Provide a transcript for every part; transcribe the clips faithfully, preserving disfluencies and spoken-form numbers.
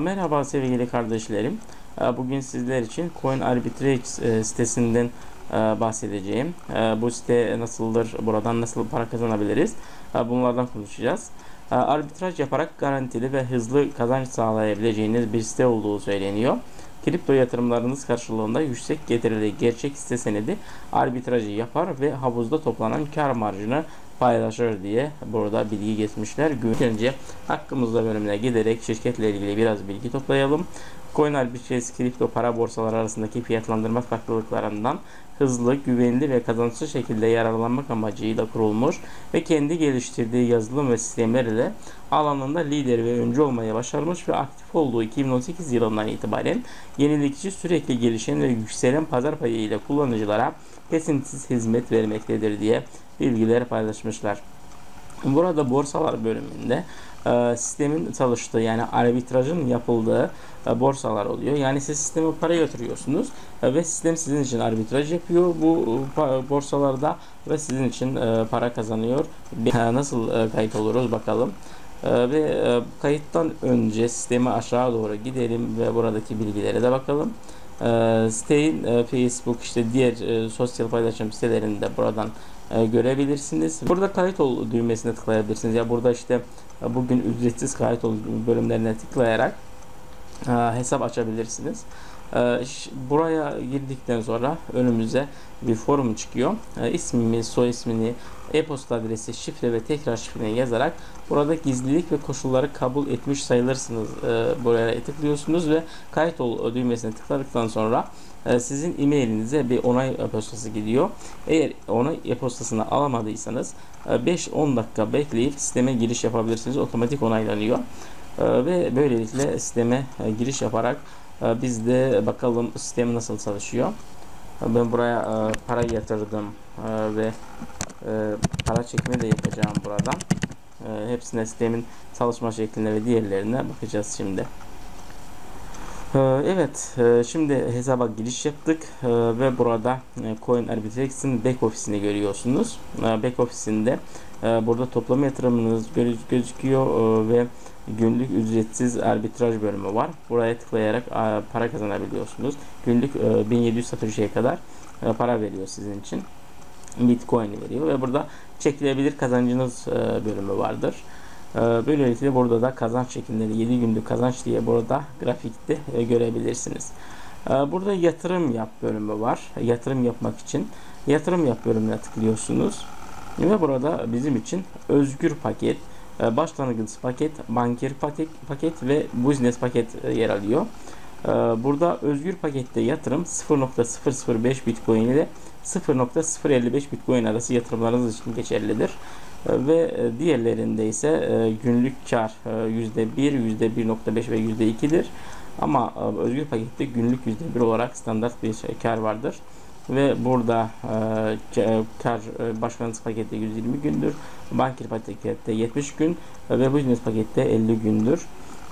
Merhaba sevgili kardeşlerim. Bugün sizler için CoinArbitrages sitesinden bahsedeceğim. Bu site nasıldır, buradan nasıl para kazanabiliriz, bunlardan konuşacağız. Arbitraj yaparak garantili ve hızlı kazanç sağlayabileceğiniz bir site olduğu söyleniyor. Kripto yatırımlarınız karşılığında yüksek getirili gerçek hisse senedi arbitrajı yapar ve havuzda toplanan kar marjını paylaşır diye burada bilgi geçmişler. Önce hakkımızda bölümüne giderek şirketle ilgili biraz bilgi toplayalım. CoinArbitrages kripto para borsaları arasındaki fiyatlandırma farklılıklarından hızlı, güvenli ve kazançlı şekilde yararlanmak amacıyla kurulmuş ve kendi geliştirdiği yazılım ve sistemler ile alanında lider ve öncü olmaya başarmış ve aktif olduğu iki bin on sekiz yılından itibaren yenilikçi, sürekli gelişen ve yükselen pazar payı ile kullanıcılara kesintisiz hizmet vermektedir diye bilgiler paylaşmışlar. Burada borsalar bölümünde e, sistemin çalıştığı, yani arbitrajın yapıldığı e, borsalar oluyor. Yani siz sisteme para yatırıyorsunuz e, ve sistem sizin için arbitraj yapıyor bu e, borsalarda ve sizin için e, para kazanıyor. E, nasıl e, kayıt oluruz bakalım. E, ve e, kayıttan önce sistemi aşağı doğru gidelim ve buradaki bilgilere de bakalım. E, siteyin e, Facebook, işte diğer e, sosyal paylaşım sitelerinde buradan görebilirsiniz. Burada kayıt ol düğmesine tıklayabilirsiniz. Ya burada işte bugün ücretsiz kayıt ol bölümlerine tıklayarak hesap açabilirsiniz. Buraya girdikten sonra önümüze bir forum çıkıyor. İsmini, soy ismini, e-posta adresi, şifre ve tekrar şifreni yazarak burada gizlilik ve koşulları kabul etmiş sayılırsınız. Buraya tıklıyorsunuz ve kayıt ol düğmesine tıkladıktan sonra sizin e-mailinize bir onay postası gidiyor. Eğer onay postasını alamadıysanız beş on dakika bekleyip sisteme giriş yapabilirsiniz. Otomatik onaylanıyor. Ve böylelikle sisteme giriş yaparak biz de bakalım sistem nasıl çalışıyor. Ben buraya para yatırdım ve para çekme de yapacağım buradan. Hepsine, sistemin çalışma şekline ve diğerlerine bakacağız şimdi. Evet, şimdi hesaba giriş yaptık ve burada CoinArbitrages'in back ofisini görüyorsunuz. Back ofisinde burada toplam yatırımınız gözüküyor ve günlük ücretsiz arbitraj bölümü var. Buraya tıklayarak para kazanabiliyorsunuz. Günlük bin yedi yüz satışa kadar para veriyor sizin için. Bitcoin veriyor ve burada çekilebilir kazancınız bölümü vardır. Böylelikle burada da kazanç şekilleri, yedi günlük kazanç diye burada grafikte görebilirsiniz. Burada yatırım yap bölümü var. Yatırım yapmak için yatırım yap bölümüne tıklıyorsunuz ve burada bizim için özgür paket, başlangıç paket, banker paket, paket ve business paket yer alıyor. Burada özgür pakette yatırım sıfır nokta sıfır sıfır beş Bitcoin ile sıfır nokta sıfır elli beş Bitcoin arası yatırımlarınız için geçerlidir. Ve diğerlerinde ise günlük kar yüzde bir, yüzde bir nokta beş ve yüzde iki'dir. Ama özgür pakette günlük yüzde bir olarak standart bir kar vardır. Ve burada kar başlangıç pakette yüz yirmi gündür. Banker pakette yetmiş gün ve business pakette elli gündür.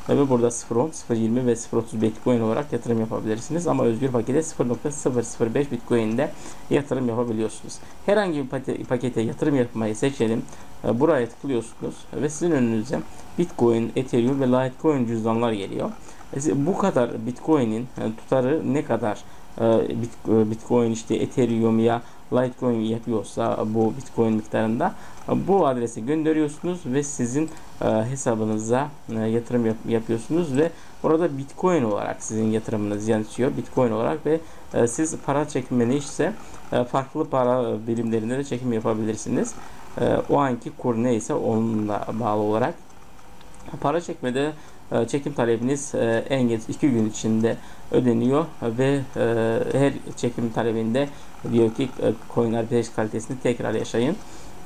Ve burada sıfır on, sıfır yirmi ve sıfır otuz Bitcoin olarak yatırım yapabilirsiniz. Ama özgür pakete sıfır nokta sıfır sıfır beş Bitcoin'de yatırım yapabiliyorsunuz. Herhangi bir pakete yatırım yapmayı seçelim. Buraya tıklıyorsunuz ve sizin önünüze Bitcoin, Ethereum ve Litecoin cüzdanlar geliyor. Bu kadar Bitcoin'in tutarı ne kadar Bitcoin, işte Ethereum ya Litecoin yapıyorsa bu Bitcoin miktarında bu adrese gönderiyorsunuz ve sizin hesabınıza yatırım yap yapıyorsunuz ve orada Bitcoin olarak sizin yatırımınız yansıyor Bitcoin olarak ve siz para çekmeni ise farklı para birimlerinde de çekim yapabilirsiniz. O anki kur neyse onunla bağlı olarak para çekmede çekim talebiniz en geç iki gün içinde ödeniyor ve her çekim talebinde diyor ki CoinArbitrages kalitesini tekrar yaşayın.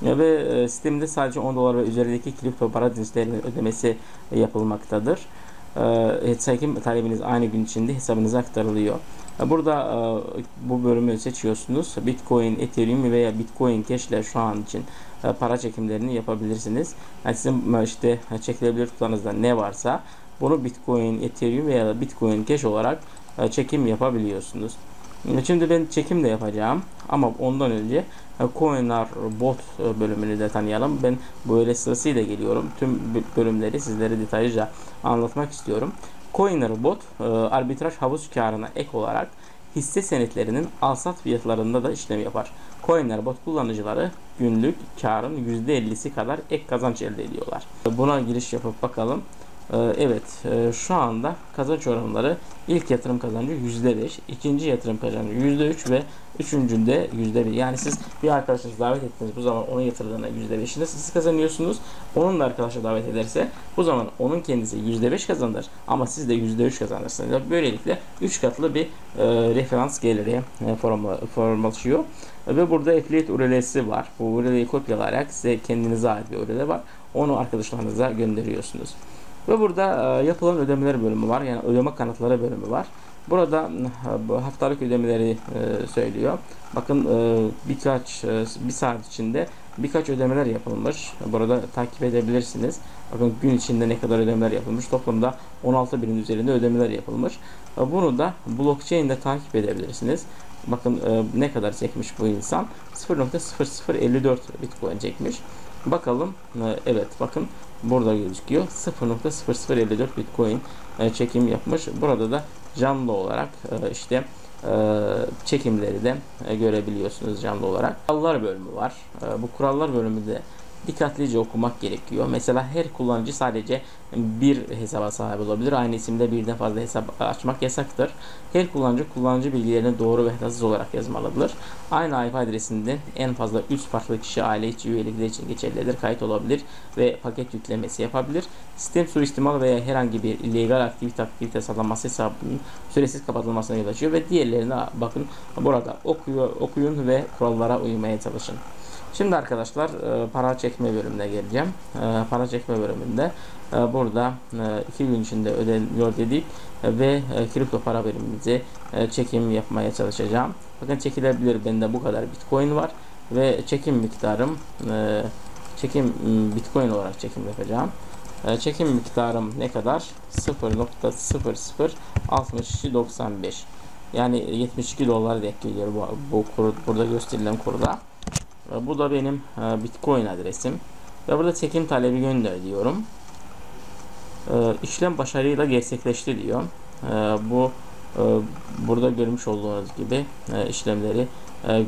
Ve sistemde sadece on dolar ve üzerindeki kripto para cinslerinin ödemesi yapılmaktadır. Çekim talebiniz aynı gün içinde hesabınıza aktarılıyor. Burada bu bölümü seçiyorsunuz. Bitcoin, Ethereum veya Bitcoin Cash ile şu an için para çekimlerini yapabilirsiniz. Yani sizin işte çekilebilir tutanızda ne varsa bunu Bitcoin, Ethereum veya Bitcoin Cash olarak çekim yapabiliyorsunuz. Şimdi ben çekim de yapacağım ama ondan önce Coiner Bot bölümünü de tanıyalım. Ben böyle sırasıyla geliyorum. Tüm bölümleri sizlere detaylıca anlatmak istiyorum. Coiner Bot e, arbitraj havuz karına ek olarak hisse senetlerinin alsat fiyatlarında da işlem yapar. Coiner Bot kullanıcıları günlük karın yüzde ellisi kadar ek kazanç elde ediyorlar. Buna giriş yapıp bakalım. E, evet e, şu anda kazanç oranları ilk yatırım kazancı yüzde beş, ikinci yatırım kazancı yüzde üç ve üçüncünde yüzde bir. Yani siz bir arkadaşınızı davet ettiniz, bu zaman onun yatırdığına yüzde beşinde siz kazanıyorsunuz. Onun da arkadaşı davet ederse bu zaman onun kendisi yüzde beş kazanır ama siz de yüzde üç kazanırsınız. Böylelikle üç katlı bir e, referans geliri e, formalaşıyor. Ve burada affiliate U R L'si var. Bu U R L'yi kopyalayarak size kendinize ait bir U R L var. Onu arkadaşlarınıza gönderiyorsunuz. Ve burada e, yapılan ödemeler bölümü var. Yani ödeme kanıtları bölümü var. Burada haftalık ödemeleri e, söylüyor. Bakın e, birkaç e, bir saat içinde birkaç ödemeler yapılmış. Burada takip edebilirsiniz. Bakın gün içinde ne kadar ödemeler yapılmış. Toplamda on altı binin üzerinde ödemeler yapılmış. E, bunu da blockchain'de takip edebilirsiniz. Bakın e, ne kadar çekmiş bu insan. sıfır nokta sıfır sıfır elli dört Bitcoin çekmiş. Bakalım. E, evet bakın. Burada gözüküyor. sıfır nokta sıfır sıfır elli dört Bitcoin e, çekim yapmış. Burada da canlı olarak e, işte e, çekimleri de e, görebiliyorsunuz canlı olarak. Kurallar bölümü var. E, bu kurallar bölümü de dikkatlice okumak gerekiyor. Mesela her kullanıcı sadece bir hesaba sahip olabilir. Aynı isimde birden fazla hesap açmak yasaktır. Her kullanıcı kullanıcı bilgilerini doğru ve hatasız olarak yazmalıdır. Aynı I P adresinden en fazla üç farklı kişi aile içi üyelikleri için geçerlidir. Kayıt olabilir ve paket yüklemesi yapabilir. Sistem suistimal veya herhangi bir illegal aktivite aktivite sağlanması hesabının süresiz kapatılmasına yol açıyor ve diğerlerine bakın burada okuyor, okuyun ve kurallara uymaya çalışın. Şimdi arkadaşlar para çekme bölümüne geleceğim. Para çekme bölümünde burada iki gün içinde ödeniyor dedik ve kripto para birimimizi çekim yapmaya çalışacağım. Bakın çekilebilir, bende bu kadar Bitcoin var ve çekim miktarım çekim Bitcoin olarak çekim yapacağım. Çekim miktarım ne kadar? sıfır nokta sıfır sıfır altı iki doksan beş. Yani yetmiş iki dolar denk geliyor bu, bu burada gösterilen kurda. Bu da benim Bitcoin adresim ve burada çekim talebi gönder diyorum. İşlem başarıyla gerçekleşti diyor. Bu burada görmüş olduğunuz gibi işlemleri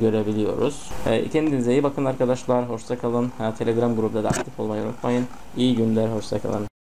görebiliyoruz. Kendinize iyi bakın arkadaşlar. Hoşça kalın. Telegram grubunda da aktif olmayı unutmayın. İyi günler. Hoşça kalın.